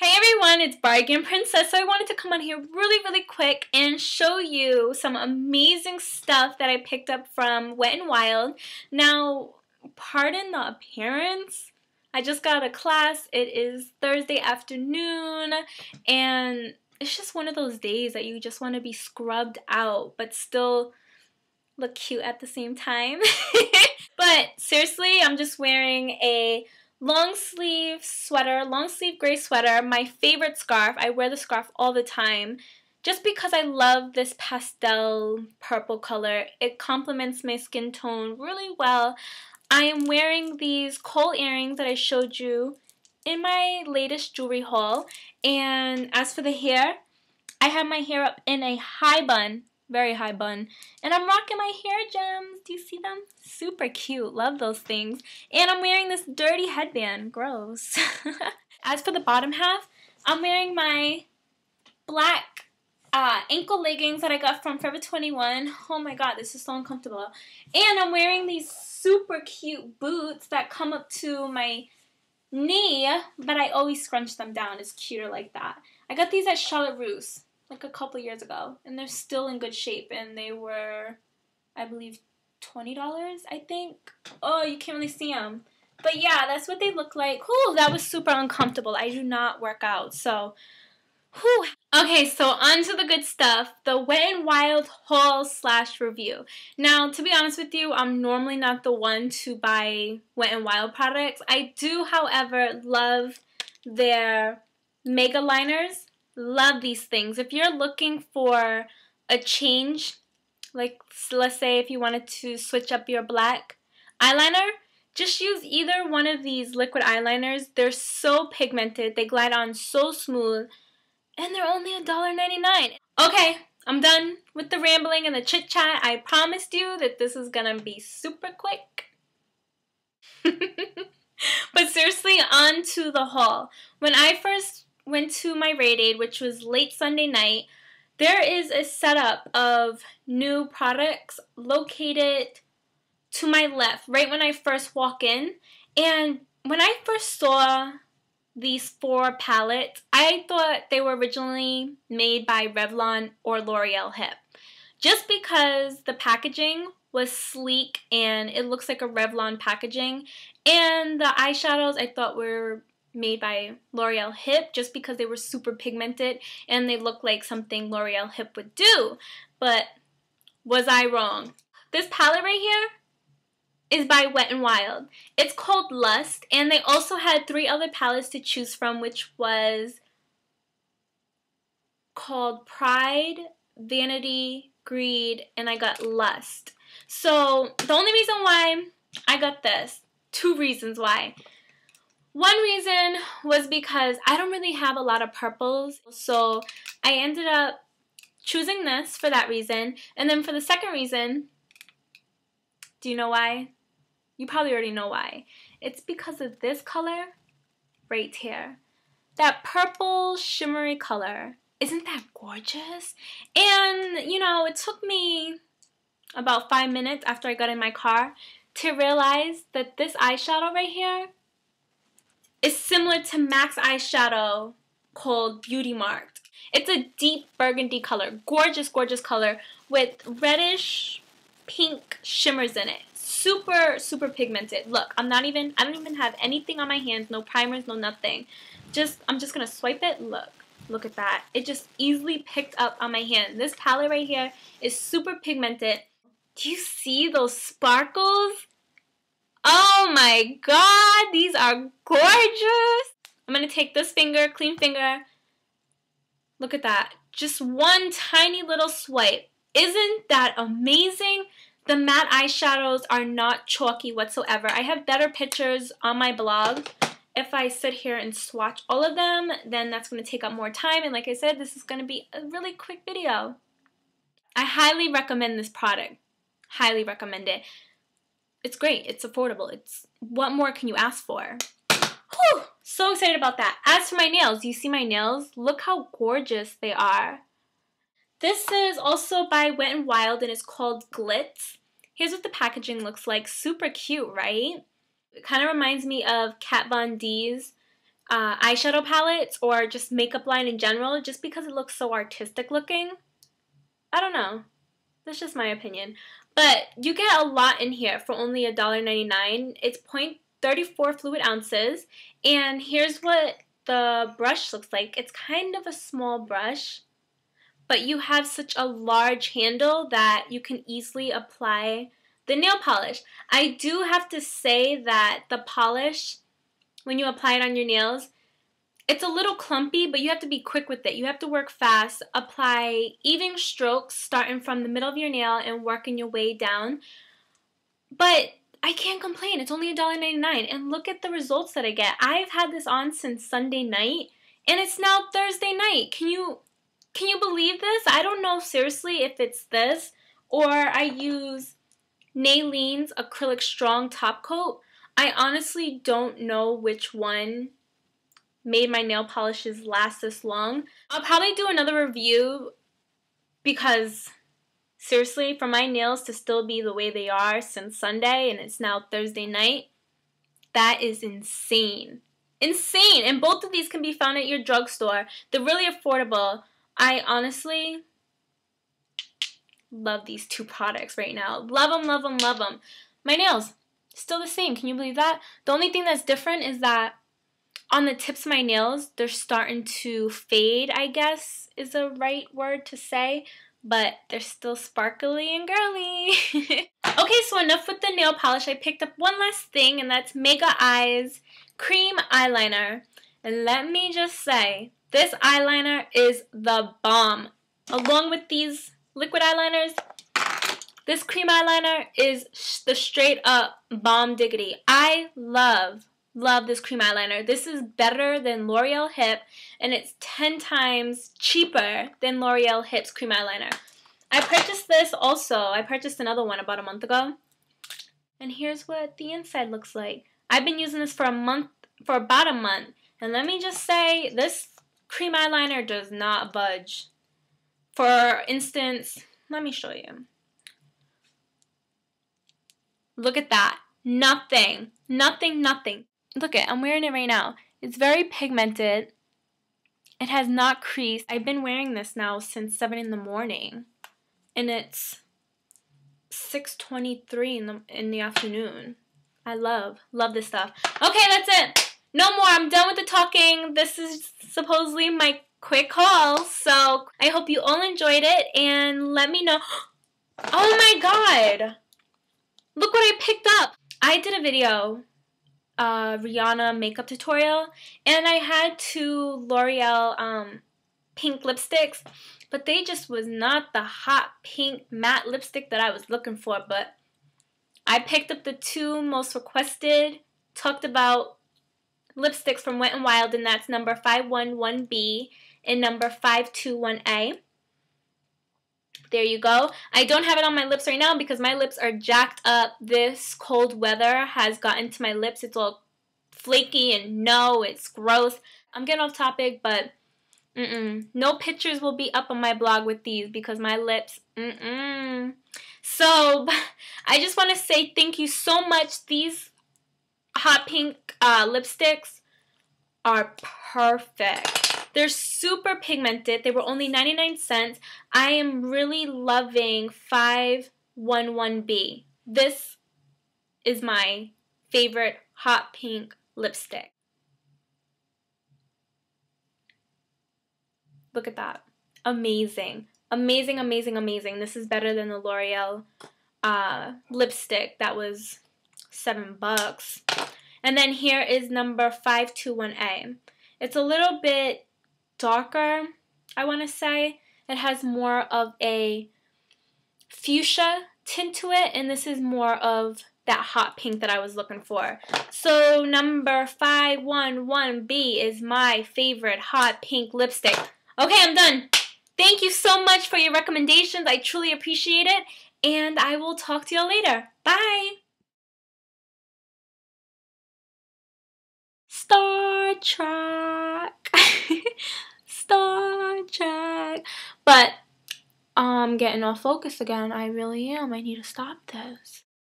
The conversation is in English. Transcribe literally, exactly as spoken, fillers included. Hey everyone, it's Bargain Princess. So I wanted to come on here really, really quick and show you some amazing stuff that I picked up from Wet n' Wild. Now, pardon the appearance. I just got a class. It is Thursday afternoon and it's just one of those days that you just want to be scrubbed out but still look cute at the same time. But seriously, I'm just wearing a long sleeve sweater, long sleeve gray sweater, my favorite scarf. I wear the scarf all the time just because I love this pastel purple color. It complements my skin tone really well. I am wearing these coal earrings that I showed you in my latest jewelry haul. And as for the hair, I have my hair up in a high bun, very high bun, and I'm rocking my hair gems. Do you see them? Super cute. Love those things. And I'm wearing this dirty headband. Gross. As for the bottom half, I'm wearing my black uh, ankle leggings that I got from Forever twenty-one. Oh my god, this is so uncomfortable. And I'm wearing these super cute boots that come up to my knee, but I always scrunch them down. It's cuter like that. I got these at Charlotte Russe like a couple years ago, and they're still in good shape, and they were, I believe, twenty dollars, I think. Oh, you can't really see them. But yeah, that's what they look like. Ooh, that was super uncomfortable. I do not work out, so, whew. Okay, so on to the good stuff, the Wet n' Wild haul slash review. Now, to be honest with you, I'm normally not the one to buy Wet n' Wild products. I do, however, love their mega liners. Love these things. If you're looking for a change, like let's say if you wanted to switch up your black eyeliner, just use either one of these liquid eyeliners. They're so pigmented, they glide on so smooth, and they're only a dollar ninety-nine. Okay, I'm done with the rambling and the chit chat. I promised you that this is gonna be super quick. But seriously, on to the haul. When I first went to my Rite Aid, which was late Sunday night, there is a setup of new products located to my left, right when I first walk in. And when I first saw these four palettes, I thought they were originally made by Revlon or L'Oréal HIP. Just because the packaging was sleek and it looks like a Revlon packaging, and the eyeshadows I thought were made by L'Oréal HIP just because they were super pigmented and they look like something L'Oréal HIP would do. But was I wrong? This palette right here is by Wet n' Wild. It's called Lust, and they also had three other palettes to choose from, which was called Pride, Vanity, Greed, and I got Lust. So the only reason why I got this, two reasons why. One reason was because I don't really have a lot of purples, so I ended up choosing this for that reason. And then for the second reason, do you know why? You probably already know why. It's because of this color right here. That purple shimmery color. Isn't that gorgeous? And, you know, it took me about five minutes after I got in my car to realize that this eyeshadow right here is similar to Mac's eyeshadow called Beauty Marked. It's a deep burgundy color, gorgeous, gorgeous color with reddish pink shimmers in it. Super, super pigmented. Look, I'm not even, I don't even have anything on my hands, no primers, no nothing. Just, I'm just gonna swipe it. Look, look at that. It just easily picked up on my hand. This palette right here is super pigmented. Do you see those sparkles? Oh my god, these are gorgeous. I'm gonna take this finger, clean finger. Look at that. Just one tiny little swipe. Isn't that amazing? The matte eyeshadows are not chalky whatsoever. I have better pictures on my blog. If I sit here and swatch all of them, then that's gonna take up more time. And like I said, this is gonna be a really quick video. I highly recommend this product. Highly recommend it. It's great. It's affordable. It's, what more can you ask for? Whew, so excited about that. As for my nails, you see my nails? Look how gorgeous they are. This is also by Wet n' Wild and it's called Glitz. Here's what the packaging looks like. Super cute, right? It kind of reminds me of Kat Von D's uh, eyeshadow palettes or just makeup line in general, just because it looks so artistic looking. I don't know. That's just my opinion. But you get a lot in here for only a dollar ninety-nine. It's point three four fluid ounces. And here's what the brush looks like. It's kind of a small brush, but you have such a large handle that you can easily apply the nail polish. I do have to say that the polish, when you apply it on your nails, it's a little clumpy, but you have to be quick with it. You have to work fast. Apply even strokes starting from the middle of your nail and working your way down. But I can't complain. It's only a dollar ninety-nine. And look at the results that I get. I've had this on since Sunday night, and it's now Thursday night. Can you, can you believe this? I don't know seriously if it's this or I use Nailene's Acrylic Strong Top Coat. I honestly don't know which one made my nail polishes last this long. I'll probably do another review because seriously, for my nails to still be the way they are since Sunday and it's now Thursday night, that is insane. Insane! And both of these can be found at your drugstore. They're really affordable. I honestly love these two products right now. Love them, love them, love them. My nails, still the same. Can you believe that? The only thing that's different is that on the tips of my nails, they're starting to fade, I guess is the right word to say, but they're still sparkly and girly. Okay, so enough with the nail polish. I picked up one last thing, and that's Mega Eyes Cream Eyeliner. And let me just say, this eyeliner is the bomb. Along with these liquid eyeliners, this cream eyeliner is the straight up bomb diggity. I love Love this cream eyeliner. This is better than L'Oréal HIP, and it's ten times cheaper than L'Oréal HIP's cream eyeliner. I purchased this also. I purchased another one about a month ago. And here's what the inside looks like. I've been using this for a month, for about a month. And let me just say, this cream eyeliner does not budge. For instance, let me show you. Look at that. Nothing. Nothing, nothing. Look at, I'm wearing it right now. It's very pigmented. It has not creased. I've been wearing this now since seven in the morning, and it's six twenty-three in the in the afternoon. I love love this stuff. Okay, that's it. No more. I'm done with the talking. This is supposedly my quick haul. So I hope you all enjoyed it, and let me know. Oh my God! Look what I picked up. I did a video. Uh, Rihanna makeup tutorial, and I had two L'Oreal um, pink lipsticks, but they just was not the hot pink matte lipstick that I was looking for. But I picked up the two most requested talked about lipsticks from Wet n' Wild, and that's number five one one B and number five two one A. There you go. I don't have it on my lips right now because my lips are jacked up. This cold weather has gotten to my lips. It's all flaky and no, it's gross. I'm getting off topic, but mm-mm. No pictures will be up on my blog with these because my lips, mm-mm. So I just want to say thank you so much. These hot pink uh, lipsticks are perfect. They're super pigmented. They were only ninety-nine cents. I am really loving five one one B. This is my favorite hot pink lipstick. Look at that. Amazing. Amazing, amazing, amazing. This is better than the L'Oreal uh, lipstick that was seven bucks. And then here is number five two one A. It's a little bit darker, I want to say. It has more of a fuchsia tint to it, and this is more of that hot pink that I was looking for. So number five one one B is my favorite hot pink lipstick. Okay, I'm done. Thank you so much for your recommendations. I truly appreciate it, and I will talk to you all later. Bye! Star Trek. Star Trek. But I'm um, getting off focus again. I really am. I need to stop this.